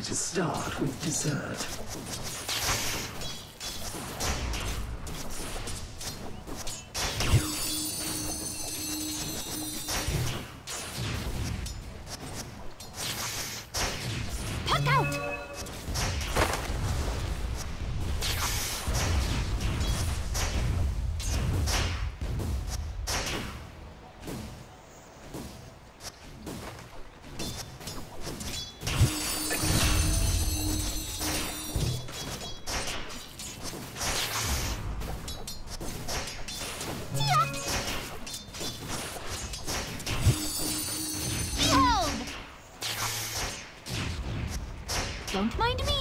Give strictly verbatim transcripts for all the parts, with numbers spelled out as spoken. try to start with dessert. Don't mind me.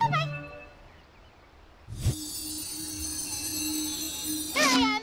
Bye bye. Here I am.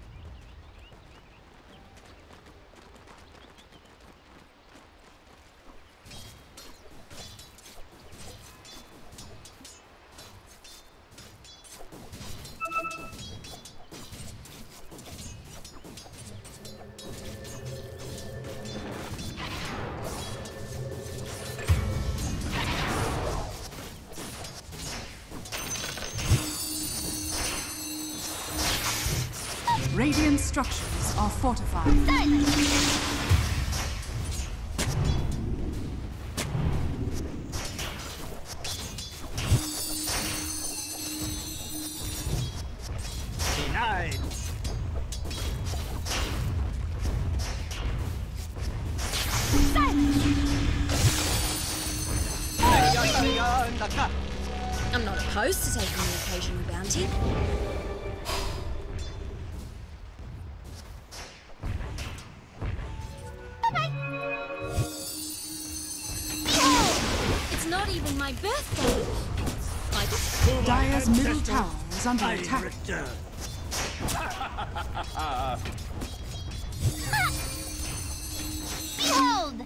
Radiant structures are fortified. Silence! I'm not opposed to taking the occasional bounty. My birthday. I just... Dire's middle tower is under I attack. Behold!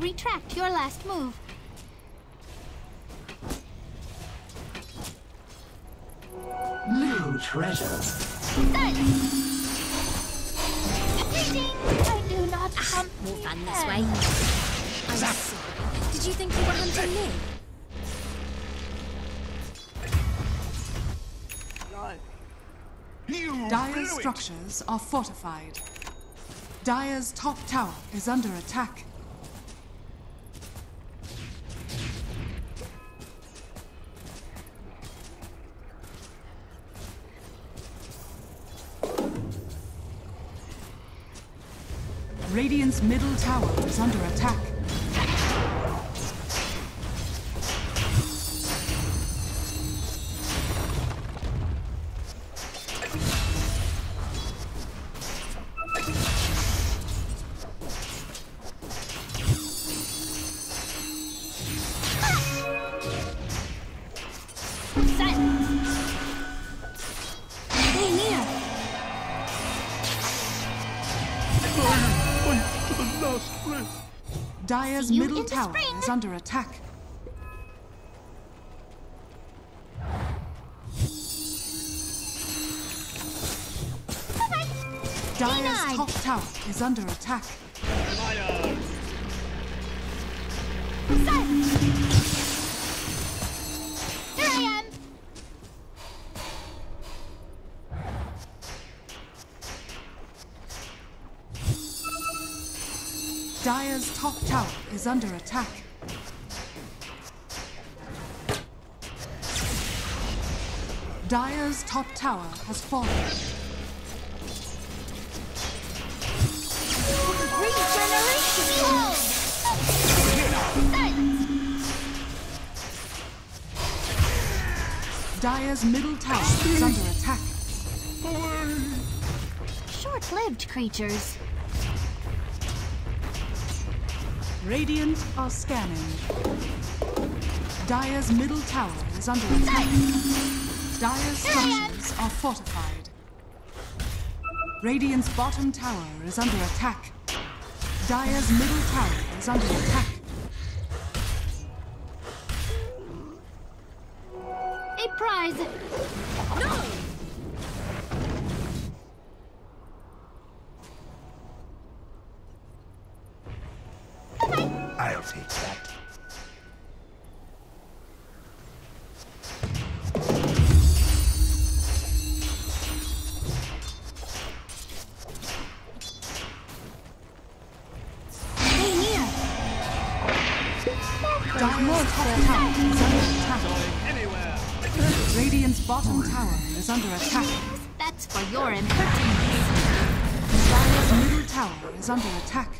to retract your last move. New treasure. I do not hunt. More fun this way. I see. Did you think you were hunting me? Dire structures are fortified. Dire's top tower is under attack. Radiant's middle tower is under attack. Dire's middle tower is under attack. Dire's top tower is under attack. Dire's top tower is under attack. Dire's top tower has fallen. Regeneration! Dire's middle tower is under attack. Short-lived creatures. Radiant are scanning. Dire's middle tower is under attack. Dire's structures are fortified. Radiant's bottom tower is under attack. Dire's middle tower is under attack. A prize! No! I'll take that. Stay near. Dark Lord top tower is under attack. Radiant's bottom tower is under attack. That's for your impertinence. Dire's middle tower is under attack.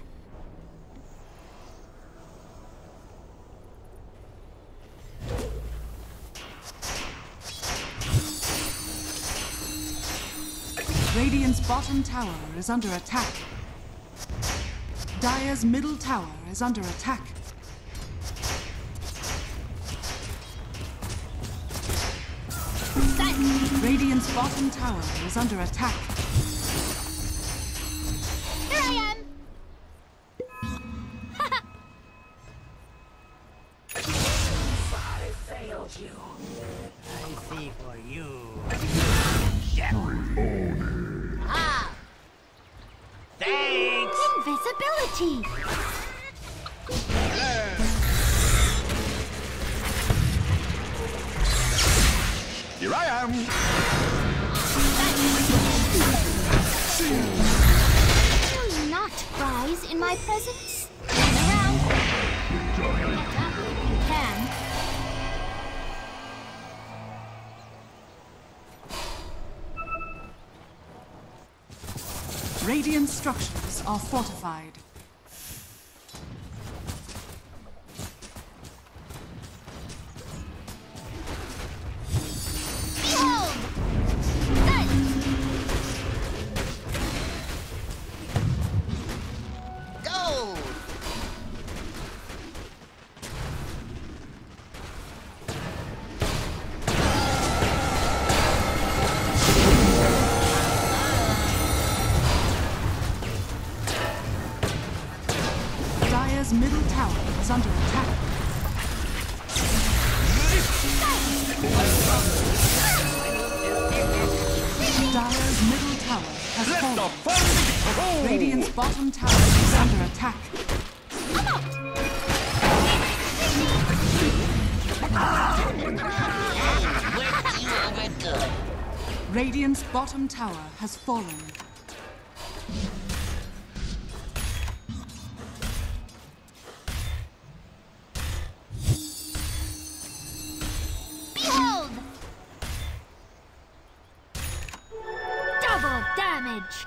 Radiant's bottom tower is under attack. Dire's middle tower is under attack. Radiant's bottom tower is under attack. Here I am. I failed you. I see for you. Ah! Thanks! Invisibility! Here I am! Will you not rise in my presence? Turn around! Get up if you can. Radiant structures are fortified. Behold! Done! Go! Dyer's middle tower is under attack. Dyer's middle tower has fallen. Radiant's bottom tower is under attack. Radiant's bottom tower has fallen. Behold! Double damage!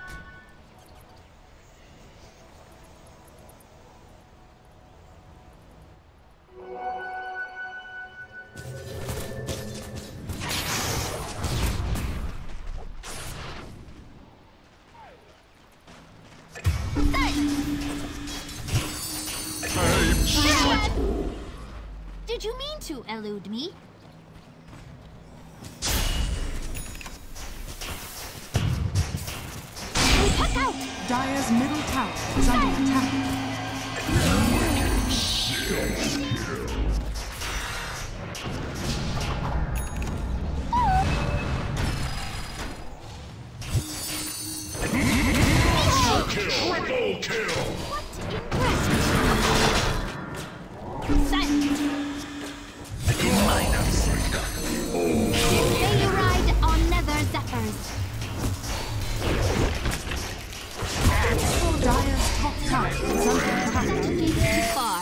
Did you mean to elude me? Look out! Dyer's middle tower is under attack. Monster kill! Triple kill! What impressive! Silent! They ride on nether zephyrs. Dyer's top tower is under attack. Too far.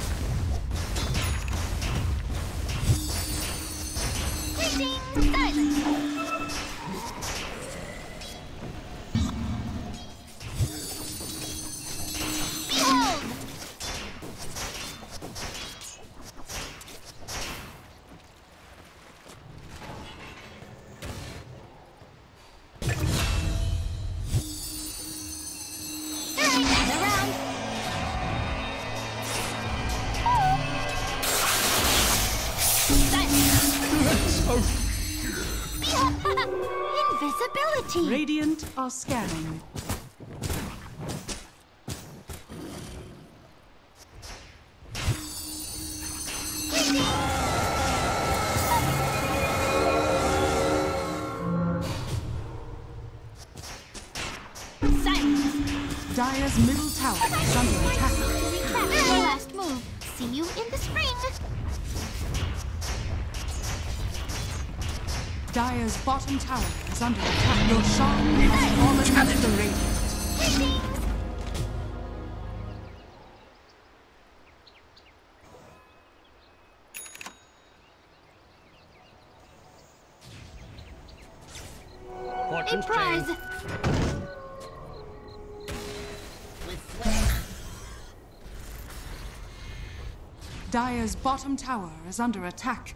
Greetings, silence! Behold! Invisibility! Radiant are scanning. Dyer's middle tower is under attack. My last move. See you in the spring. Dyer's bottom tower is under attack. Your shard has fallen into the radiant. Emprise! Dyer's bottom tower is under attack.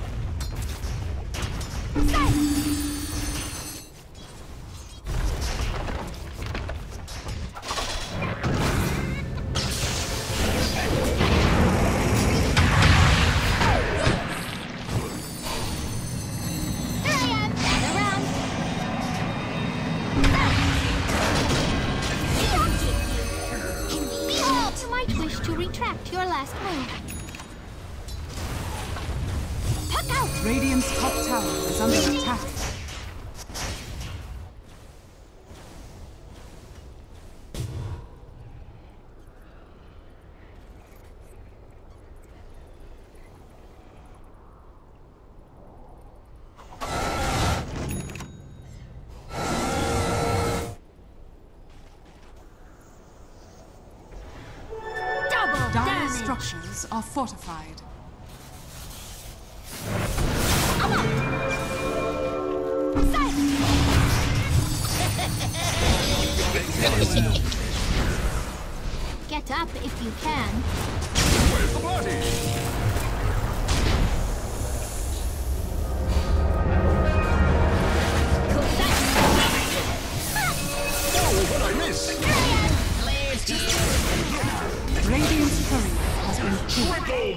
Silence! Here I am! Gather round! Silence! Behold! You might wish to retract your last move. Radiant's top tower is under attack. Double damage. Structures are fortified. if you can. Where's the body?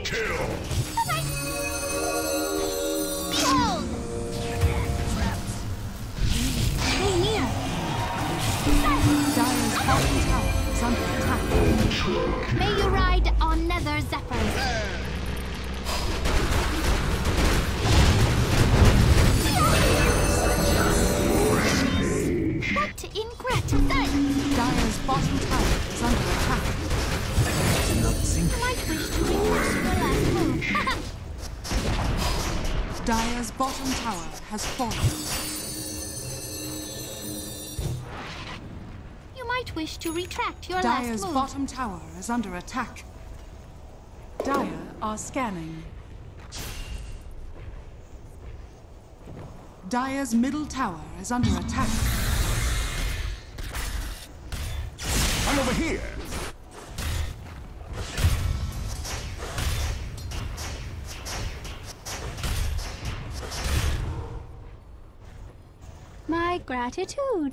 Triple kill! Bye-bye. Behold! Stay near! Dyer's bottom tower is under attack. May you ride on Nether Zephyrs. What ingratitude! Dyer's bottom tower is under attack. Might wish to be last Dyer's bottom tower has fallen. You might wish to retract your last move. Dyer's bottom tower is under attack. Dyer are scanning. Dyer's middle tower is under attack. I'm over here. My gratitude.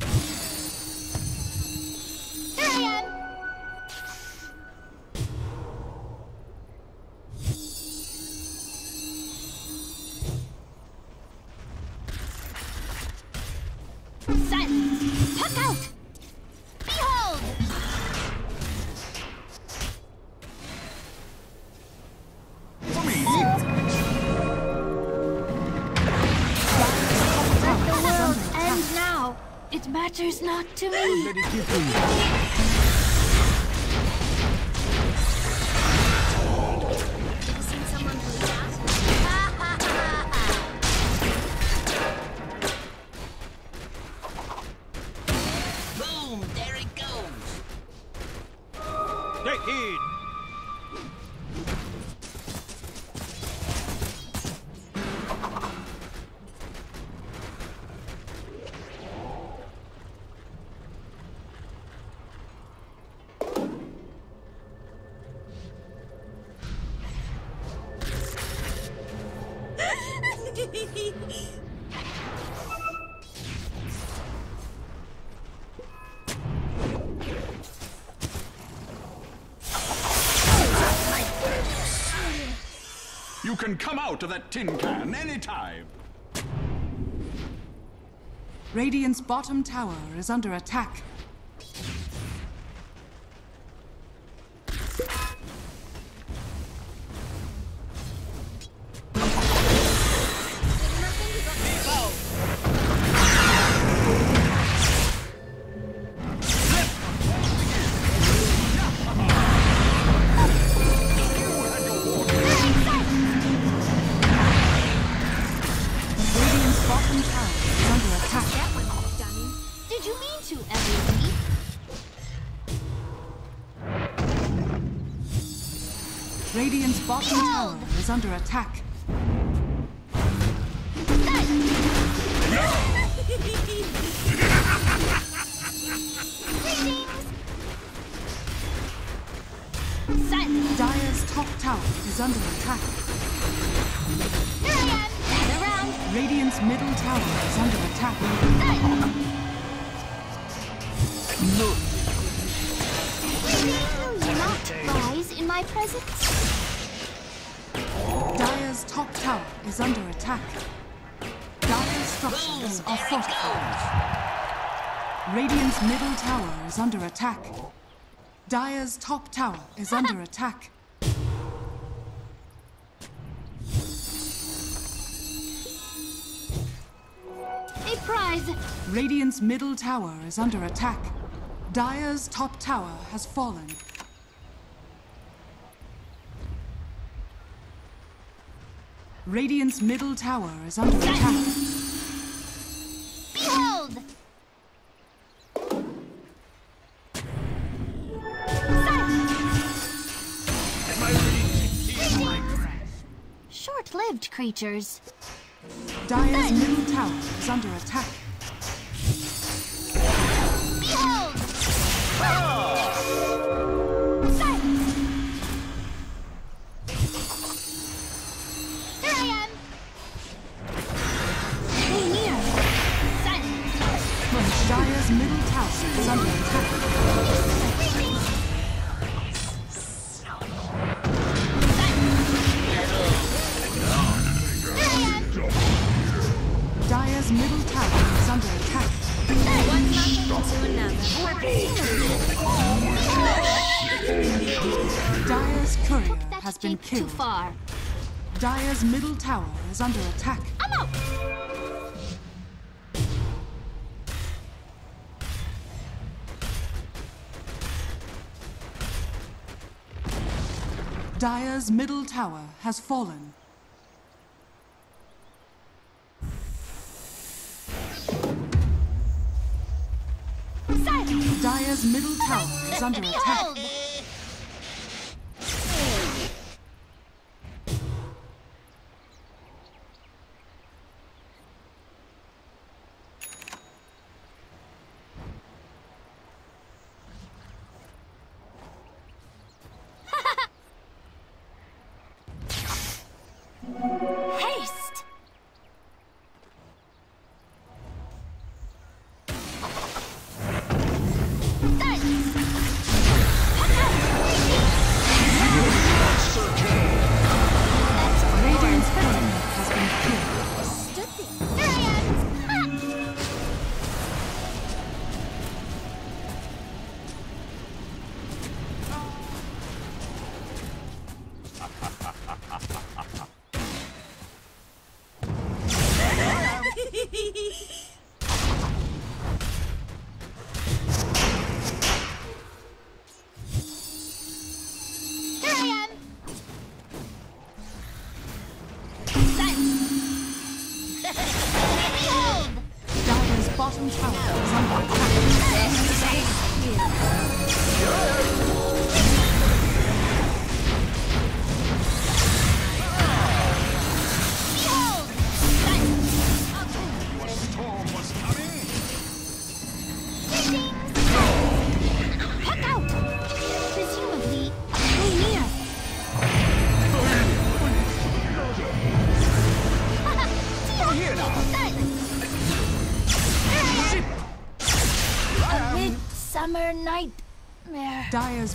Here I am. Silence. Puck out. It matters not to me. Let it give me. Seen someone do that? Boom! There it goes. Take heed. You can come out of that tin can anytime. Radiant's bottom tower is under attack. Radiant's bottom tower is under attack. Dyer's top tower is under attack. Here I am. Around. Radiant's middle tower is under attack. No. In my presence. Dyer's top tower is under attack. Dyer's structures are fortified. Radiant's middle tower is under attack. Dyer's top tower is under attack. A prize! Radiant's middle tower is under attack. Dyer's top tower has fallen. Radiant's middle tower is under attack. Behold! Am I ready to hear my cry? enslaved creatures. Dire's middle tower is under attack. Behold! Ah! Silence! Here I am! Stay near! Silence! When Dire's middle tower is under attack. Dire's middle tower is under attack. One nothing to another. Dire's courier has been killed. Too far. Dire's middle tower is under attack. I'm out. Dire's middle tower has fallen. Dire's middle tower is under attack. Nightmare. Dire's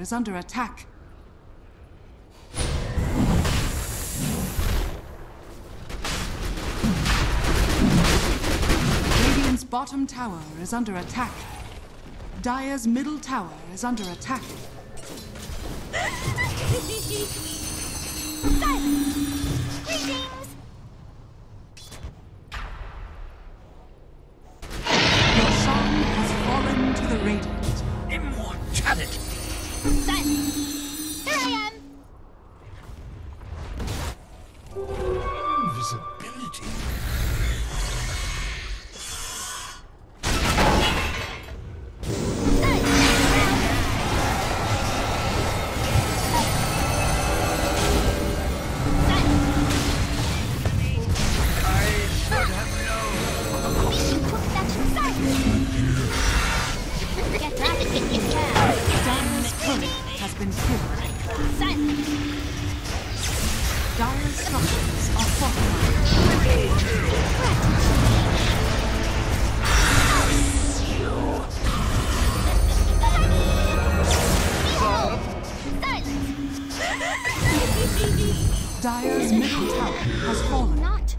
is under attack. Radiant's bottom tower is under attack. Radiant's bottom tower is under attack. Dire's middle tower is under attack. Silence! Greetings!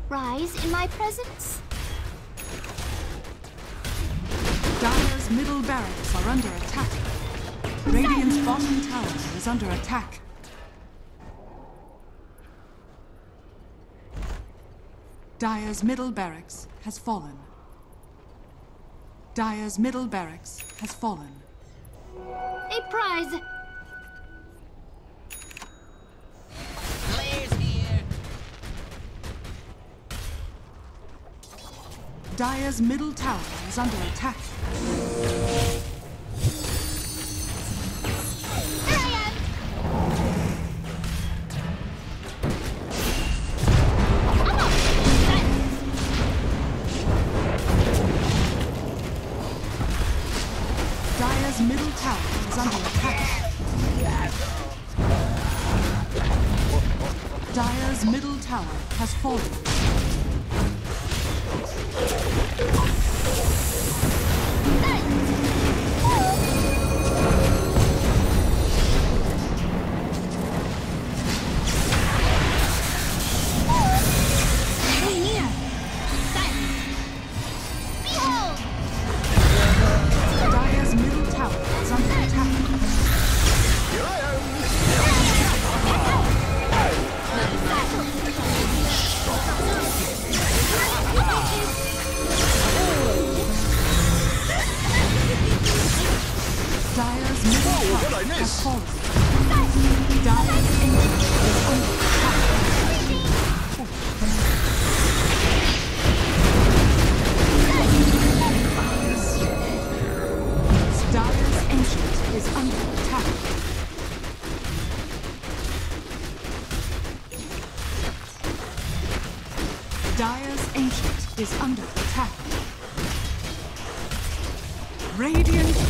rise in my presence? Dire's middle barracks are under attack. Radiant's bottom tower is under attack. Dire's middle barracks has fallen. Dire's middle barracks has fallen. A prize! Players here! Dire's middle tower is under attack. Dire's middle tower has fallen. Stay near. Behold! Dire's middle tower is under attack. Here I am. Dire's middle tower oh, has fallen. Dire's engine is under attack. Dire's engine is under attack. Dire's engine is under attack. Radiant